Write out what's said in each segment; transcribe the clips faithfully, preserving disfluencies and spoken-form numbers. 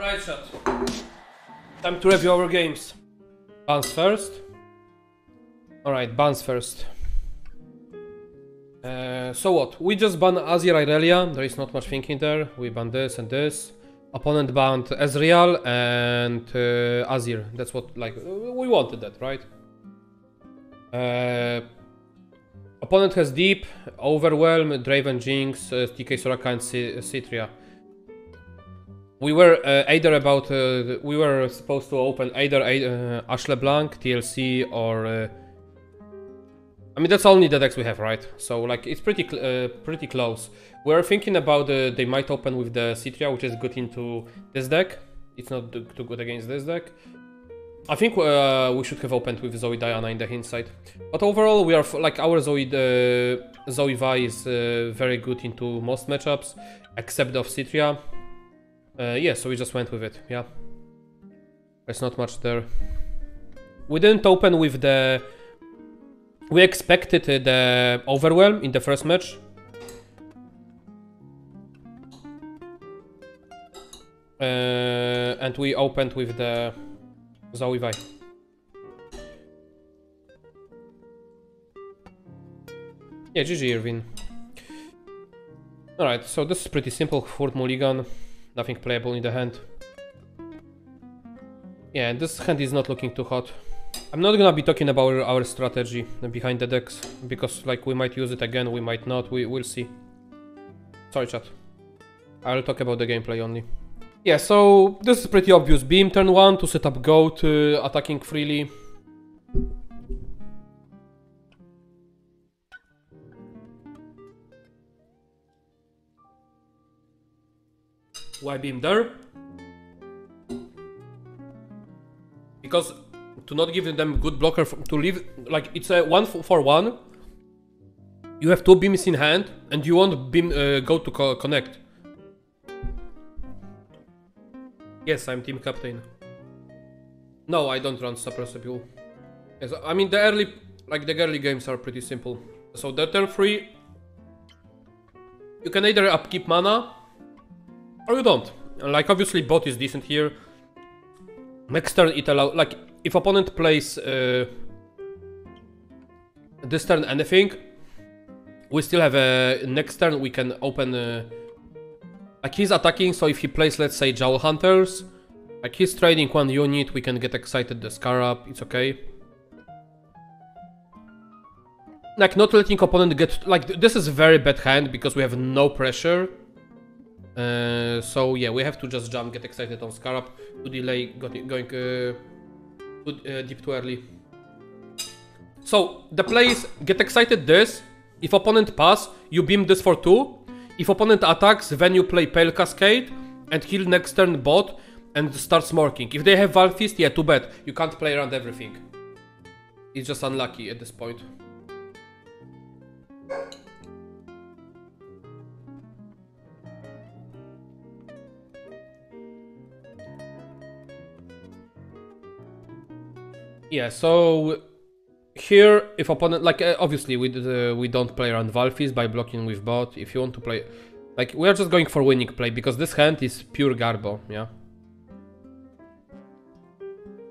Right shot. Time to review our games. Bans first. Alright, bans first. Uh, so what? We just ban Azir Irelia. There is not much thinking there. We ban this and this. Opponent banned Ezreal and uh, Azir. That's what, like, we wanted that, right? Uh, opponent has Deep, Overwhelm, Draven, Jinx, uh, T K, Soraka and Citria. We were uh, either about, uh, we were supposed to open either uh, Ash LeBlanc, T L C or... Uh, I mean, that's only the decks we have, right? So, like, it's pretty cl uh, pretty close. We're thinking about uh, they might open with the Citria, which is good into this deck. It's not too good against this deck. I think uh, we should have opened with Zoe Diana in the hindsight. But overall, we are like our Zoe uh, Zoe Vi is uh, very good into most matchups, except of Citria. Uh, yeah, so we just went with it. Yeah, there's not much there. We didn't open with the. We expected the Overwhelm in the first match. Uh, and we opened with the Zoe Vi. Yeah, G G Irvin. Alright, so this is pretty simple. Fourth mulligan. Nothing playable in the hand. Yeah, and this hand is not looking too hot. I'm not gonna be talking about our strategy behind the decks, because like we might use it again, we might not, we will see. Sorry chat. I'll talk about the gameplay only. Yeah, so this is pretty obvious. Beam turn one to set up Goat, uh, attacking freely. Why Beam there? Because to not give them good blocker, for, to leave, like, it's a one for one. You have two beams in hand, and you want beam uh, go to co connect. Yes, I'm team captain. No, I don't run suppressor build. Yes, I mean the early, like the early games are pretty simple. So the turn three, you can either upkeep mana, or you don't. Like obviously bot is decent here. Next turn it allows, like. If opponent plays uh, this turn anything, we still have a uh, next turn we can open, uh, like he's attacking, so if he plays, let's say, Jowl Hunters, like he's trading one unit, we can get excited, the Scar up, it's okay. Like not letting opponent get, like th this is a very bad hand because we have no pressure. Uh, so yeah, we have to just jump, get excited on Scar up to delay got going... Uh, Uh, deep too early. So the play is get excited this. If opponent pass, you beam this for two. If opponent attacks, then you play Pale Cascade and heal next turn bot and start smorking. If they have Valfist, yeah, too bad. You can't play around everything. It's just unlucky at this point. Yeah, so here if opponent, like uh, obviously we uh, we don't play around Valfist by blocking with bot. If you want to play, like we are just going for winning play because this hand is pure garbo, yeah.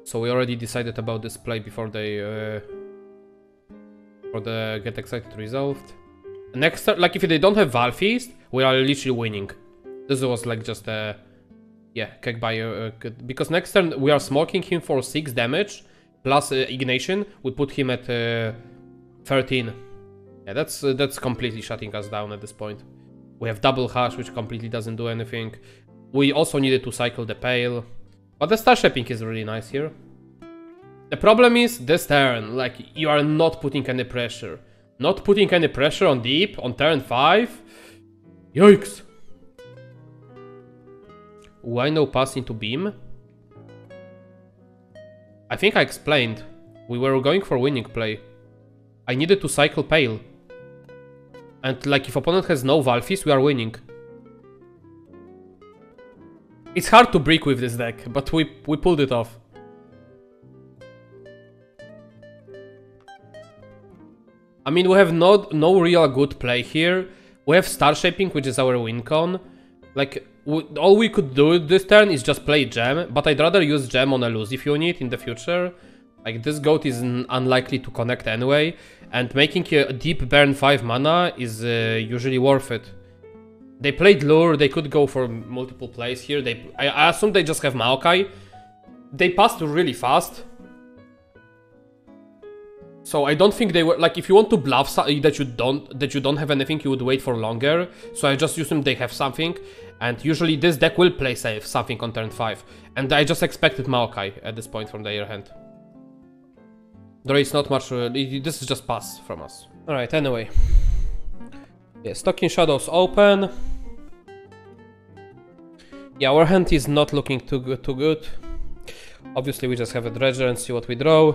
So we already decided about this play before they uh, for the get excited resolved. Next, like if they don't have Valfist, we are literally winning. This was like just a yeah kick by uh, because next turn we are smoking him for six damage. Plus uh, Ignition, we put him at uh, thirteen. Yeah, that's uh, that's completely shutting us down at this point. We have double Hush, which completely doesn't do anything. We also needed to cycle the Pale. But the Star Shaping is really nice here. The problem is this turn, like, you are not putting any pressure. Not putting any pressure on Deep on turn five. Yikes! Why no pass into Beam? I think I explained. We were going for winning play. I needed to cycle Pale. And like if opponent has no Valfist, we are winning. It's hard to break with this deck, but we, we pulled it off. I mean, we have no, no real good play here. We have Star Shaping, which is our win con. Like, w all we could do this turn is just play Gem, but I'd rather use Gem on Elusive unit in the future. Like, this Goat is unlikely to connect anyway, and making a deep burn five mana is uh, usually worth it. They played Lure, they could go for multiple plays here. They, I, I assume they just have Maokai. They passed really fast. So I don't think they were, like, if you want to bluff that you don't that you don't have anything, you would wait for longer. So I just assume they have something, and usually this deck will play safe something on turn five. And I just expected Maokai at this point from their hand. There is not much, uh, this is just pass from us. Alright, anyway. Yeah, Stocking Shadows open. Yeah, our hand is not looking too good, too good. Obviously we just have a Dredger and see what we draw.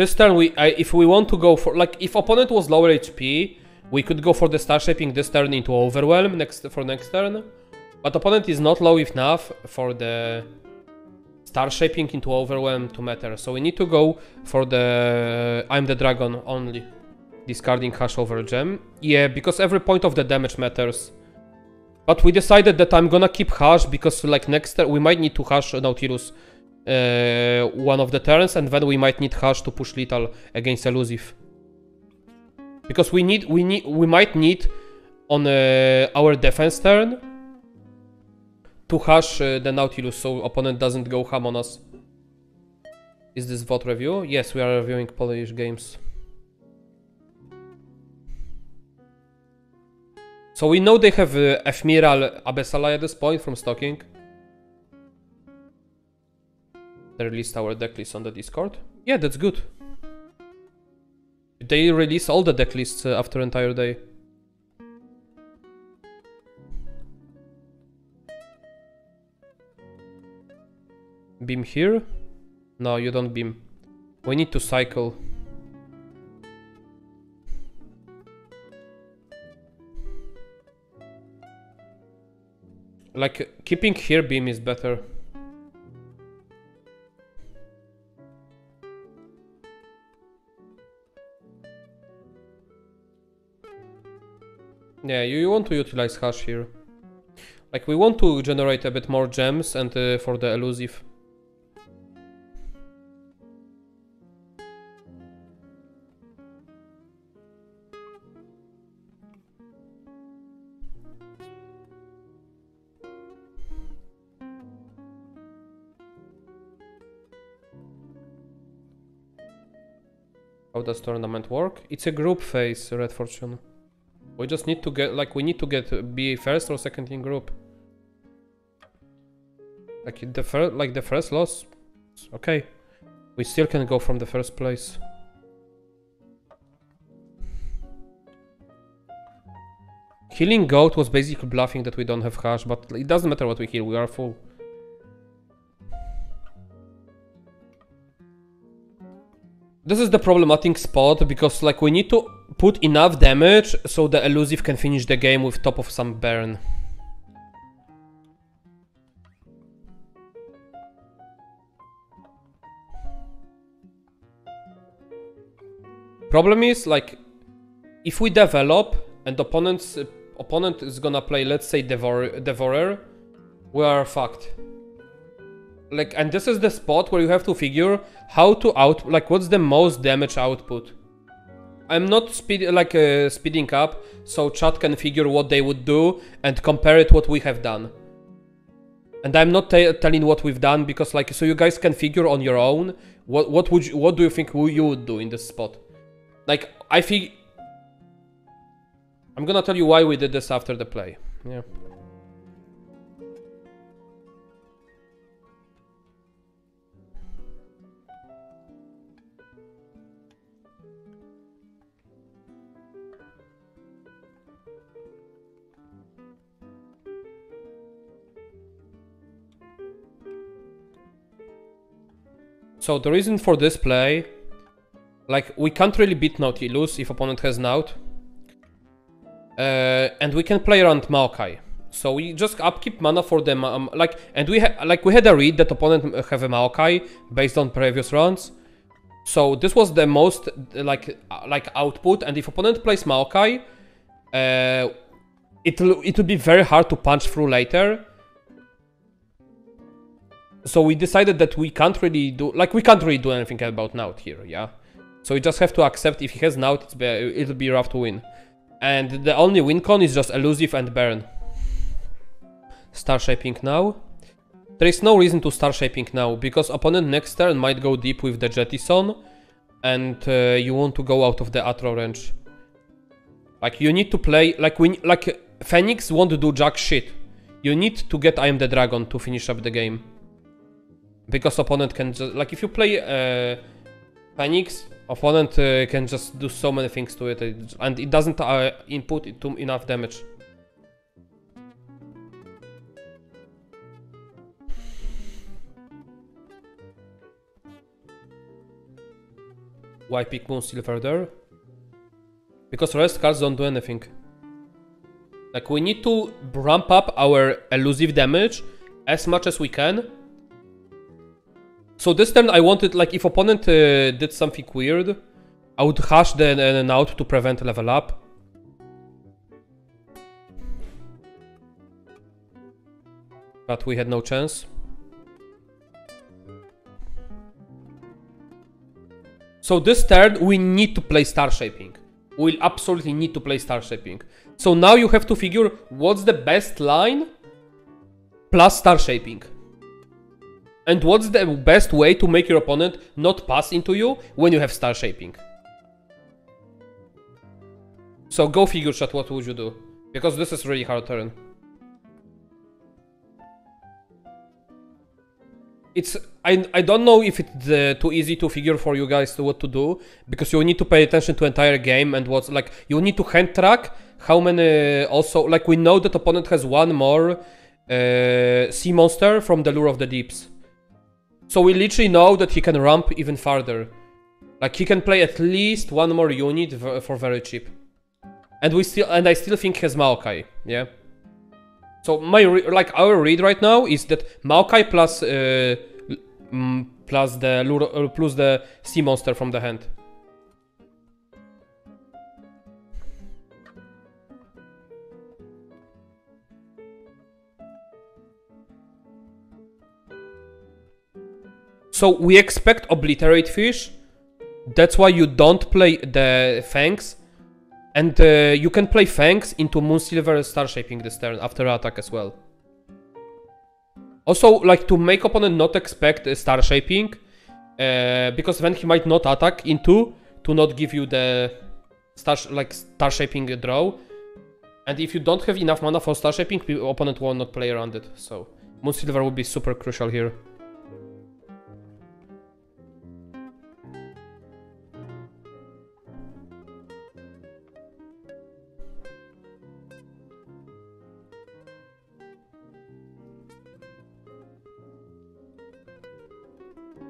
This turn, we I, if we want to go for, like, if opponent was lower H P, we could go for the Star Shaping this turn into Overwhelm next for next turn. But opponent is not low enough for the Star Shaping into Overwhelm to matter. So we need to go for the I am the Dragon only, discarding Hush over Gem. Yeah, because every point of the damage matters. But we decided that I'm gonna keep Hush because, like, next turn we might need to Hush Nautilus. Uh, one of the turns, and then we might need Hush to push lethal against Elusive, because we need we need we might need on uh, our defense turn to Hush uh, the Nautilus, so opponent doesn't go ham on us. Is this V O D review? Yes, we are reviewing Polish games. So we know they have uh, Ephemeral Abyssalai at this point from Stocking. Released our deck list on the Discord. Yeah, that's good. They release all the deck lists uh, after entire day. Beam here? No, you don't beam. We need to cycle. Like, keeping here beam is better. Yeah, you want to utilize Hush here. Like, we want to generate a bit more gems and uh, for the Elusive. How does tournament work? It's a group phase, Red Fortune. We just need to get, like, we need to get be first or second in group. Like the first, like the first loss, okay. We still can go from the first place. Healing Goat was basically bluffing that we don't have Hush, but it doesn't matter what we heal. We are full. This is the problematic spot because, like, we need to put enough damage so the Elusive can finish the game with top of some burn. Problem is, like, if we develop and opponent's uh, opponent is gonna play, let's say, Devor Devourer, we are fucked. Like, and this is the spot where you have to figure how to out, like, what's the most damage output. I'm not speed like uh, speeding up, so chat can figure what they would do and compare it what we have done. And I'm not telling what we've done because, like, so you guys can figure on your own what what would you, what do you think you would do in this spot. Like, I think I'm gonna tell you why we did this after the play. Yeah. So the reason for this play, like, we can't really beat Nautilus if opponent has Naut. Uh, and we can play around Maokai. So we just upkeep mana for them, um, like, and we ha like we had a read that opponent have a Maokai based on previous rounds. So this was the most, like, like output, and if opponent plays Maokai, uh, It'll, it'll be very hard to punch through later. So we decided that we can't really do... Like, we can't really do anything about Naut here, yeah? So we just have to accept if he has Naut, it's be, it'll be rough to win. And the only win con is just Elusive and Baron. Star Shaping now. There is no reason to Star Shaping now, because opponent next turn might go deep with the Jettison. And uh, you want to go out of the Atro range. Like, you need to play... Like, we, like Phoenix won't do jack shit. You need to get I am the Dragon to finish up the game. Because opponent can just... Like, if you play uh, Phoenix, opponent uh, can just do so many things to it. And it doesn't uh, input it to enough damage. Why pick Moonsilver there? Because rest cards don't do anything. Like, we need to ramp up our elusive damage as much as we can. So this turn I wanted, like, if opponent uh, did something weird, I would Hush then and out to prevent level up. But we had no chance. So this turn, we need to play Star Shaping. We'll absolutely need to play Star Shaping. So now you have to figure what's the best line plus Star Shaping. And what's the best way to make your opponent not pass into you when you have Star Shaping. So go figure chat, what would you do? Because this is really hard turn. It's, I, I don't know if it's uh, too easy to figure for you guys what to do, because you need to pay attention to entire game and what's, like, you need to hand track how many, also, like, we know that opponent has one more uh, sea monster from the Lure of the Deeps. So we literally know that he can ramp even farther. Like, he can play at least one more unit v for very cheap. And we still, and I still think he has Maokai, yeah? So my re like our read right now is that Maokai plus uh, mm, plus the lure, uh, plus the sea monster from the hand. So we expect obliterate fish. That's why you don't play the Fangs. And uh, you can play Fangs into Moonsilver Star Shaping this turn after attack as well. Also, like, to make opponent not expect uh, Star Shaping, uh, because then he might not attack into to not give you the star like Star Shaping draw. And if you don't have enough mana for Star Shaping, opponent will not play around it. So Moonsilver will be super crucial here.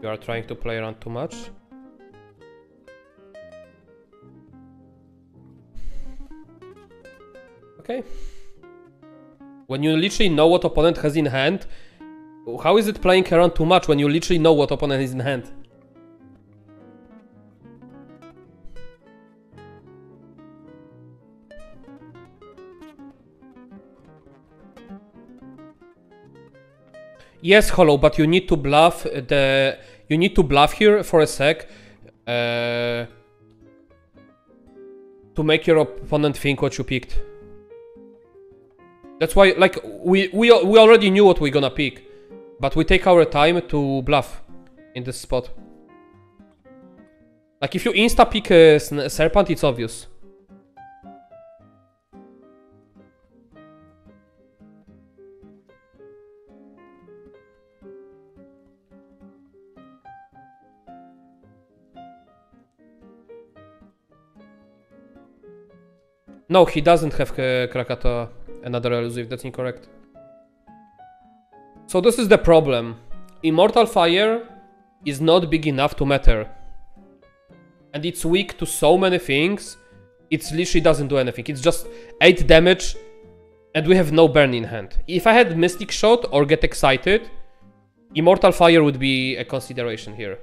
You are trying to play around too much. Okay. When you literally know what opponent has in hand, how is it playing around too much when you literally know what opponent is in hand? Yes, Hollow, but you need to bluff the... You need to bluff here for a sec. Uh, to make your opponent think what you picked. That's why, like, we, we, we already knew what we're gonna pick. But we take our time to bluff in this spot. Like, if you insta-pick a Serpent, it's obvious. No, he doesn't have uh, Krakatoa, another elusive, that's incorrect. So this is the problem. Immortal Fire is not big enough to matter. And it's weak to so many things, it literally doesn't do anything. It's just eight damage and we have no burn in hand. If I had Mystic Shot or Get Excited, Immortal Fire would be a consideration here.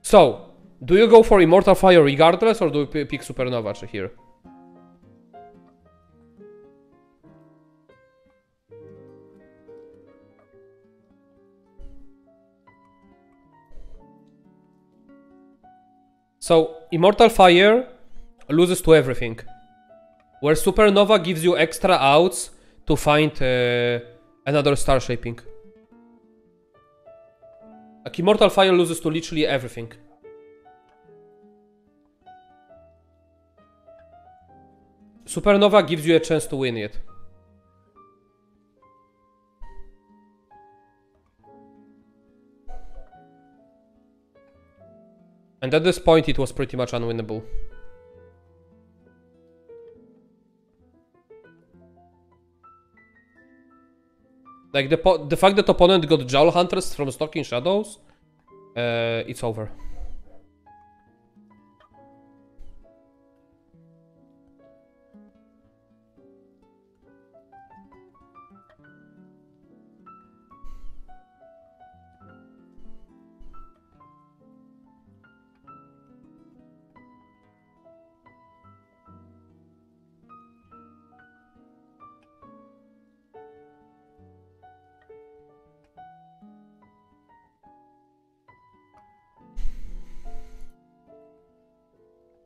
So, do you go for Immortal Fire regardless, or do you pick Supernova here? So Immortal Fire loses to everything, where Supernova gives you extra outs to find uh, another Star Shaping. Like Immortal Fire loses to literally everything. Supernova gives you a chance to win it. And at this point it was pretty much unwinnable. Like the, the fact that opponent got Jowl Hunters from Stalking Shadows, uh, it's over.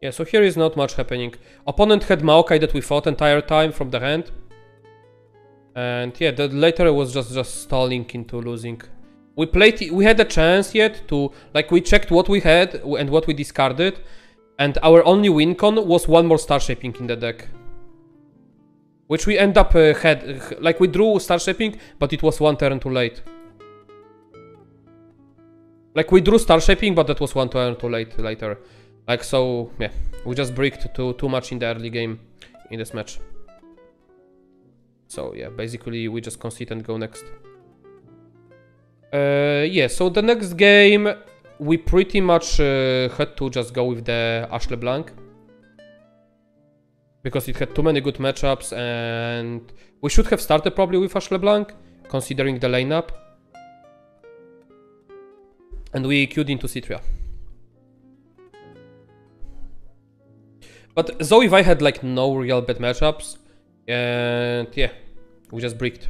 Yeah, so here is not much happening. Opponent had Maokai that we fought entire time from the hand. And yeah, that later was just, just stalling into losing. We played, we had a chance yet to, like we checked what we had and what we discarded. And our only win con was one more Star Shaping in the deck. Which we end up uh, had, like we drew Star Shaping, but it was one turn too late. Like we drew Star Shaping, but that was one turn too late later. Like, so, yeah, we just bricked too, too much in the early game in this match. So, yeah, basically we just concede and go next. Uh, yeah, so the next game we pretty much uh, had to just go with the Ash LeBlanc. Because it had too many good matchups and we should have started probably with Ash LeBlanc, considering the lineup. And we queued into Citria. But Zoe Vi had like no real bad matchups, and yeah, we just bricked.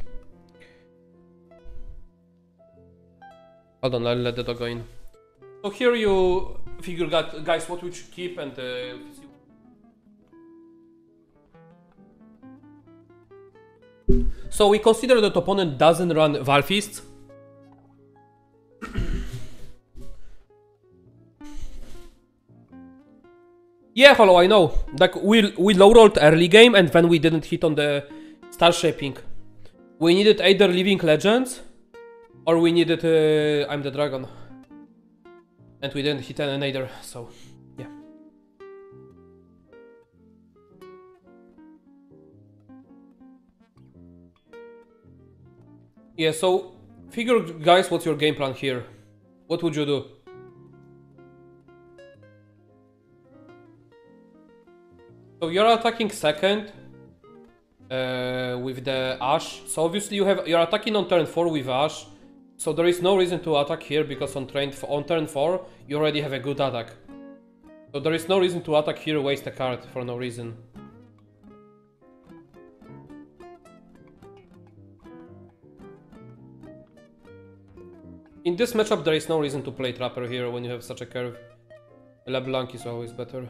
Hold on, I'll let the dog go in. So here you figure out, guys, what we should keep and uh, see. So we consider that opponent doesn't run Valfist. Yeah, hello, I know. Like we we low rolled early game and then we didn't hit on the Star Shaping. We needed either Living Legends or we needed uh, I'm the Dragon. And we didn't hit on either, so yeah. Yeah, so figure, guys, what's your game plan here? What would you do? So you're attacking second uh, with the Ash. So obviously you have you're attacking on turn four with Ash. So there is no reason to attack here because on turn on turn four you already have a good attack. So there is no reason to attack here, waste a card for no reason. In this matchup there is no reason to play Trapper here when you have such a curve. LeBlanc is always better.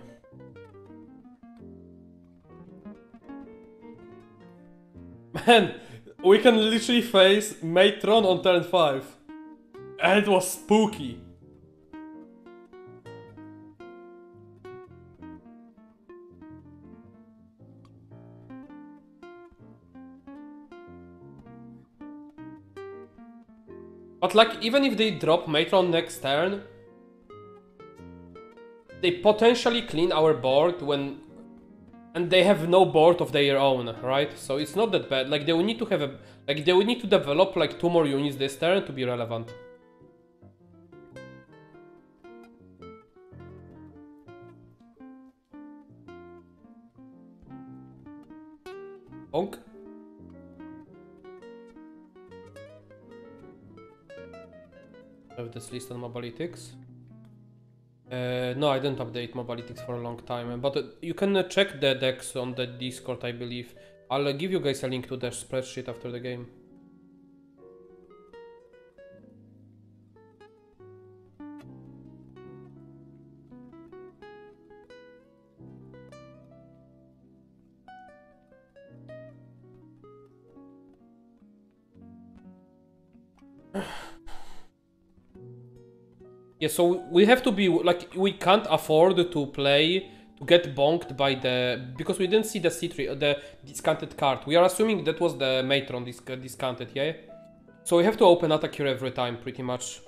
Man, we can literally face Matron on turn five. And it was spooky. But like, even if they drop Matron next turn, they potentially clean our board when... And they have no board of their own, right? So it's not that bad. Like they would need to have a, like they would need to develop like two more units this turn to be relevant. Bonk. I have this list on Mobalytics. Uh, no, I didn't update Mobalytics for a long time, but uh, you can uh, check the decks on the Discord, I believe. I'll uh, give you guys a link to the spreadsheet after the game. Yeah, so we have to be, like, we can't afford to play, to get bonked by the, because we didn't see the Citria, the discounted card. We are assuming that was the Matron disc discounted, yeah? So we have to open attack here every time, pretty much.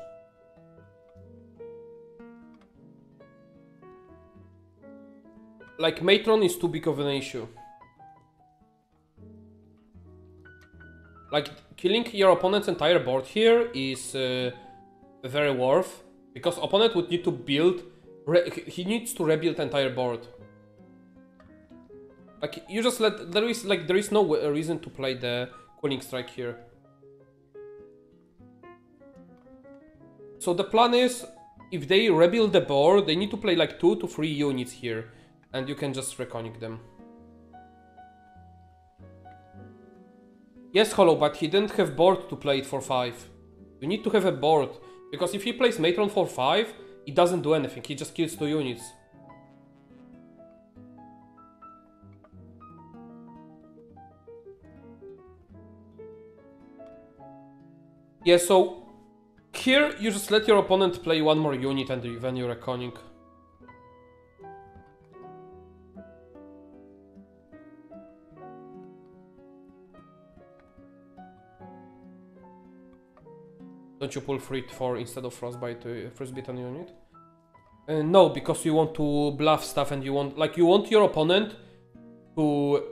Like, Matron is too big of an issue. Like, killing your opponent's entire board here is uh, very worth, because opponent would need to build, re he needs to rebuild entire board. Like, you just let, there is, like, there is no reason to play the Quilling Strike here. So the plan is, if they rebuild the board, they need to play like two to three units here. And you can just reconic them. Yes, Hollow, but he didn't have board to play it for five. You need to have a board, because if he plays Matron for five, it doesn't do anything, he just kills two units. Yeah, so here you just let your opponent play one more unit and then you reconic. Don't you pull three to four instead of Frostbite, uh, Frostbitten unit? Uh, no, because you want to bluff stuff and you want, like, you want your opponent to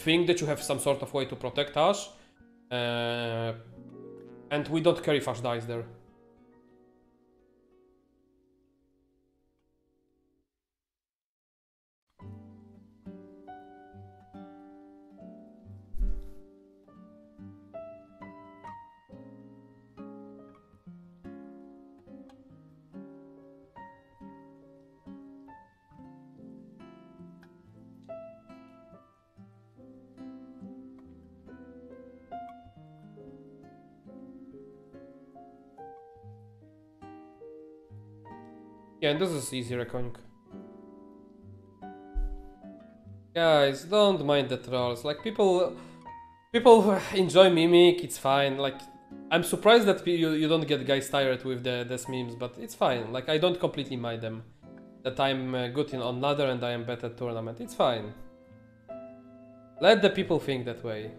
think that you have some sort of way to protect Ash. Uh, and we don't care if Ash dies there. Yeah, and this is easy reconic. Guys, don't mind the trolls. Like, people people enjoy Mimic, it's fine. Like, I'm surprised that you, you don't get guys tired with the these memes, but it's fine. Like, I don't completely mind them. That I'm uh, good in on ladder and I am better at tournament. It's fine. Let the people think that way.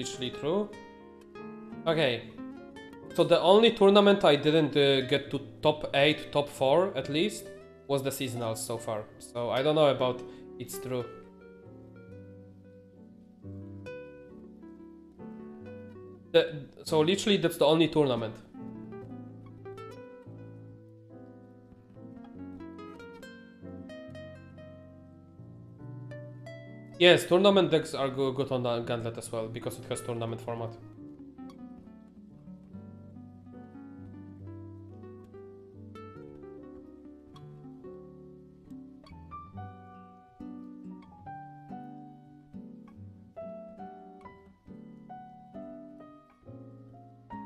Literally true. Okay, so the only tournament I didn't uh, get to top eight, top four at least, was the seasonals so far. So I don't know about it's true. The, so literally that's the only tournament. Yes, tournament decks are go good on the Gauntlet as well, because it has tournament format.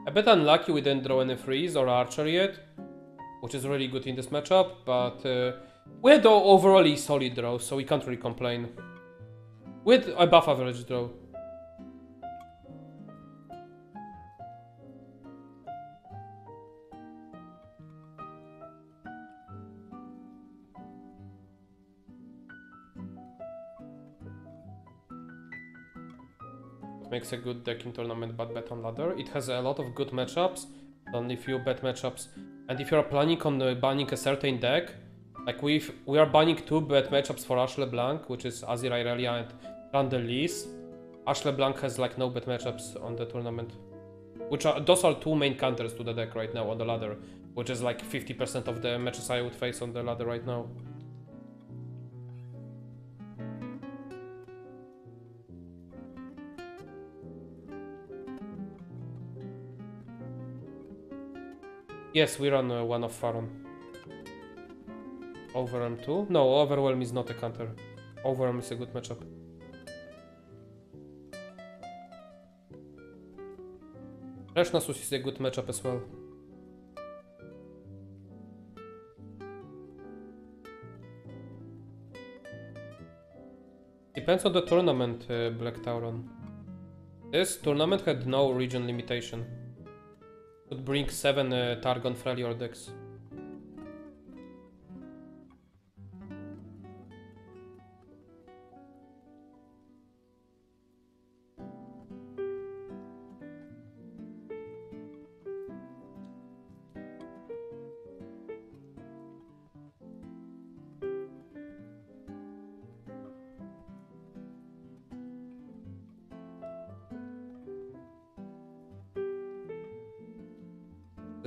A bit unlucky we didn't draw any Freeze or Archer yet, which is really good in this matchup, but uh, we had overall a solid draw, so we can't really complain. With above average draw. It makes a good deck in tournament, but bet on ladder. It has a lot of good matchups, only few bad matchups. And if you are planning on uh, banning a certain deck, like we've, we are banning two bad matchups for Ash LeBlanc, which is Azir, Irelia, and Randallese. Ash LeBlanc has like no bad matchups on the tournament, which are, those are two main counters to the deck right now on the ladder, which is like fifty percent of the matches I would face on the ladder right now. Yes, we run uh, one of Faron. Overwhelm two? No, Overwhelm is not a counter. Overwhelm is a good matchup. Rashnasu's is a good matchup as well. Depends on the tournament, uh, Black Tauron. This tournament had no region limitation. Could bring seven uh, Targon Freljord decks.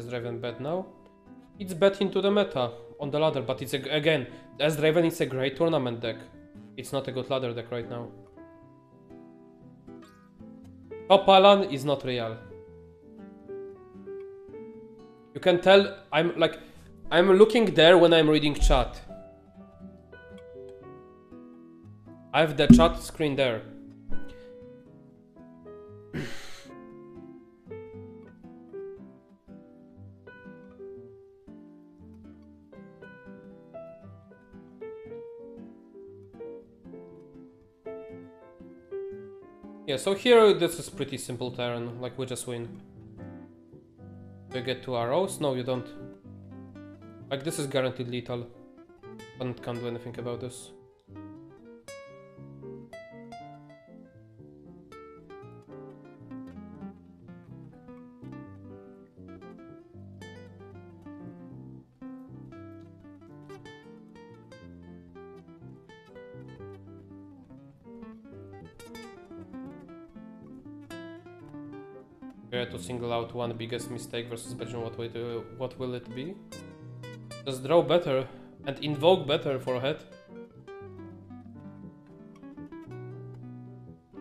Draven bad now. It's bad into the meta on the ladder, but it's a, again, as Draven it's a great tournament deck. It's not a good ladder deck right now. Topalan is not real. You can tell I'm like I'm looking there when I'm reading chat. I have the chat screen there. Yeah, so here this is pretty simple Terran, like we just win. Do you get two arrows? No, you don't. Like this is guaranteed lethal. And can't do anything about this. To single out one biggest mistake versus Belgium, what will, do, what will it be? Just draw better and invoke better for ahead.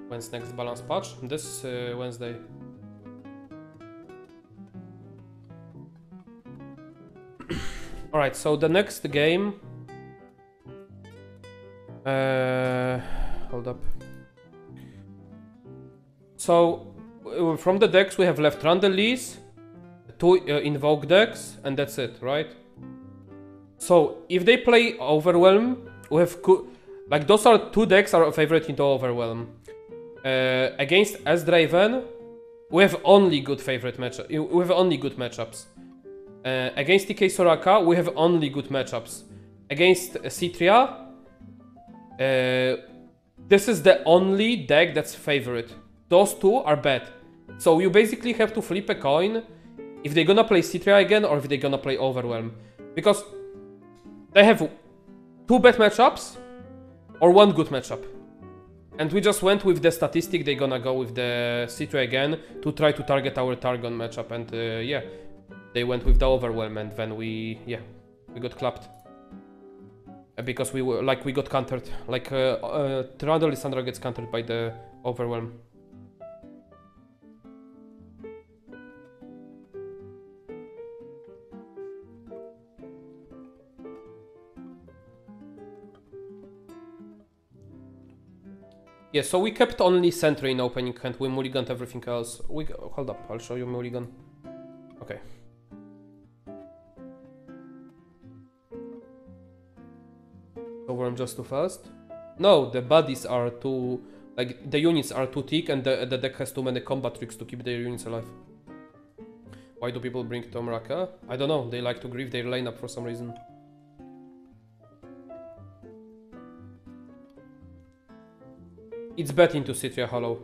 When's next balance patch? This uh, Wednesday. Alright, so the next game... Uh, hold up. So... From the decks we have left Randelise, two uh, Invoke decks, and that's it, right? So, if they play Overwhelm, we have... Like, those are two decks are favorite into Overwhelm. Uh, against Azdraven, we have only good favorite matchups. We have only good matchups. Uh, against T K Soraka, we have only good matchups. Against Citria, uh, this is the only deck that's favorite. Those two are bad. So you basically have to flip a coin if they're gonna play Citria again or if they're gonna play Overwhelm. Because they have two bad matchups or one good matchup. And we just went with the statistic they're gonna go with the Citria again to try to target our Targon matchup. And uh, yeah, they went with the Overwhelm and then we, yeah, we got clapped. Because we were, like, we got countered. Like, uh, uh, Trundle Lissandra gets countered by the Overwhelm. Yeah, so we kept only Sentry in opening hand, we mulliganed everything else. We hold up, I'll show you mulligan. Okay. Overwhelm just too fast. No, the bodies are too... Like, the units are too thick and the, the deck has too many combat tricks to keep their units alive. Why do people bring Tomraka? I don't know, they like to grieve their lineup for some reason. It's bet into Citria Hollow.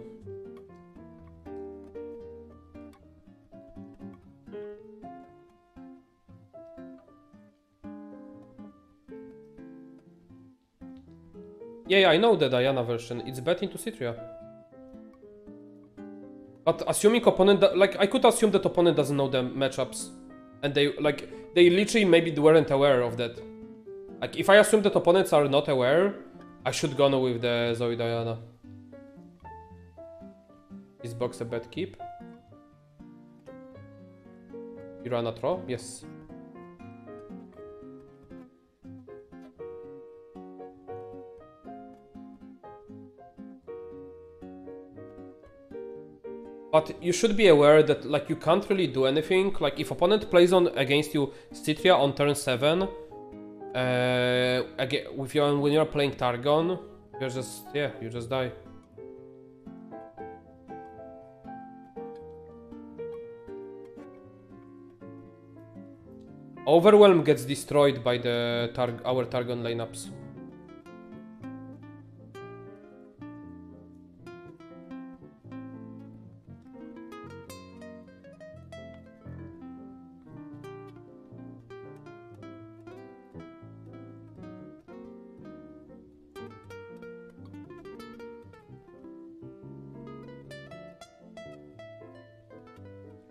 Yeah, yeah, I know the Diana version. It's bet into Citria. But assuming opponent, like I could assume that opponent doesn't know the matchups, and they like they literally maybe weren't aware of that. Like if I assume that opponents are not aware, I should go with the Zoe Diana. Is box a bad keep? You run a throw? Yes. But you should be aware that like you can't really do anything. Like if opponent plays on against you Citria on turn seven, uh, again with your when you're playing Targon, you're just yeah you just die. Overwhelm gets destroyed by the tar our Targon lineups.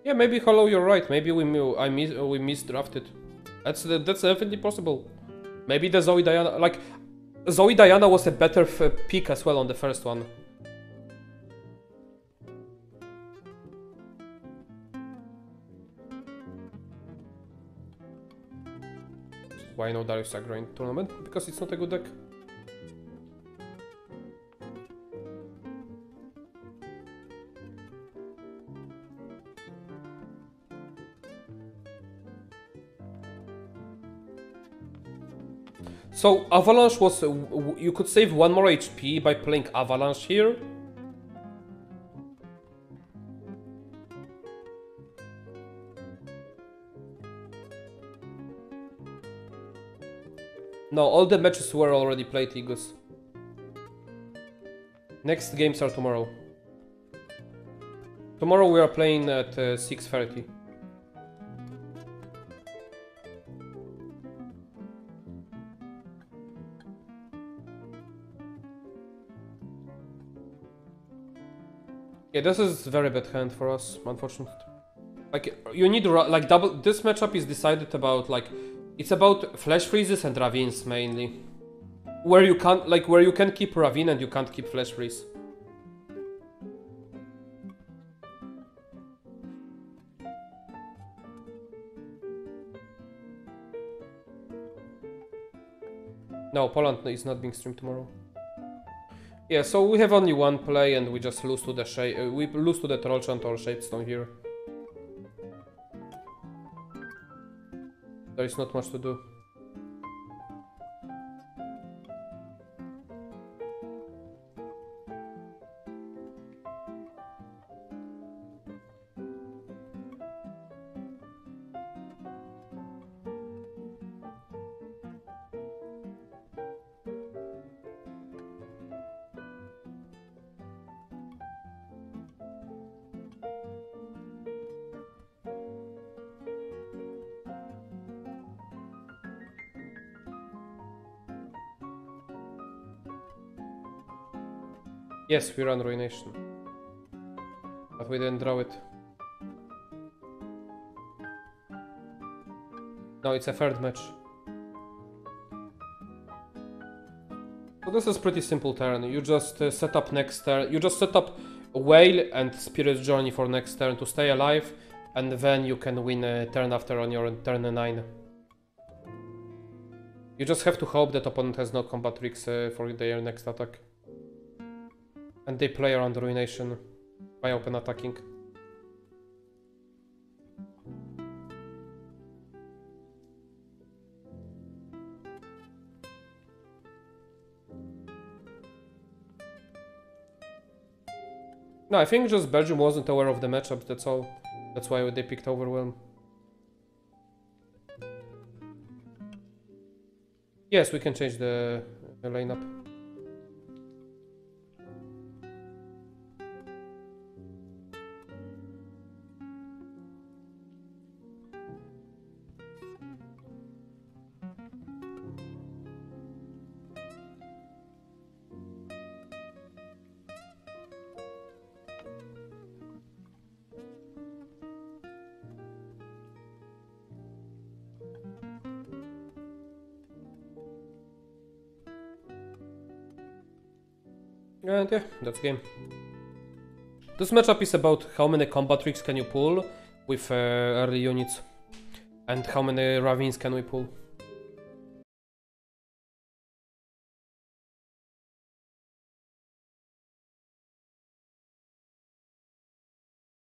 Yeah, maybe Hollow, you're right. Maybe we I miss we misdrafted. That's that's definitely possible. Maybe the Zoe Diana, like Zoe Diana was a better pick as well on the first one. Why no Darius aggro in tournament? Because it's not a good deck. So Avalanche was, you could save one more H P by playing Avalanche here. No, all the matches were already played, Eagles. Next games are tomorrow. Tomorrow we are playing at uh, six thirty. Yeah, this is a very bad hand for us, unfortunately. Like, you need, like, double... This matchup is decided about, like... It's about flash freezes and ravines, mainly. Where you can't, like, where you can keep ravine and you can't keep flash freeze. No, Poland is not being streamed tomorrow. Yeah, so we have only one play and we just lose to the shape. Uh, we lose to the Trollchant or Shapestone here. There is not much to do. Yes, we ran Ruination, but we didn't draw it. No, it's a third match. So this is pretty simple turn. You just uh, set up next turn. You just set up Whale and Spirit Journey for next turn to stay alive, and then you can win a turn after on your turn nine. You just have to hope that opponent has no combat tricks uh, for their next attack. And they play around Ruination by open attacking. No, I think just Belgium wasn't aware of the matchup, that's all. That's why they picked Overwhelm. Yes, we can change the, the lineup. And yeah, that's game. This matchup is about how many combat tricks can you pull with uh, early units, and how many ravines can we pull.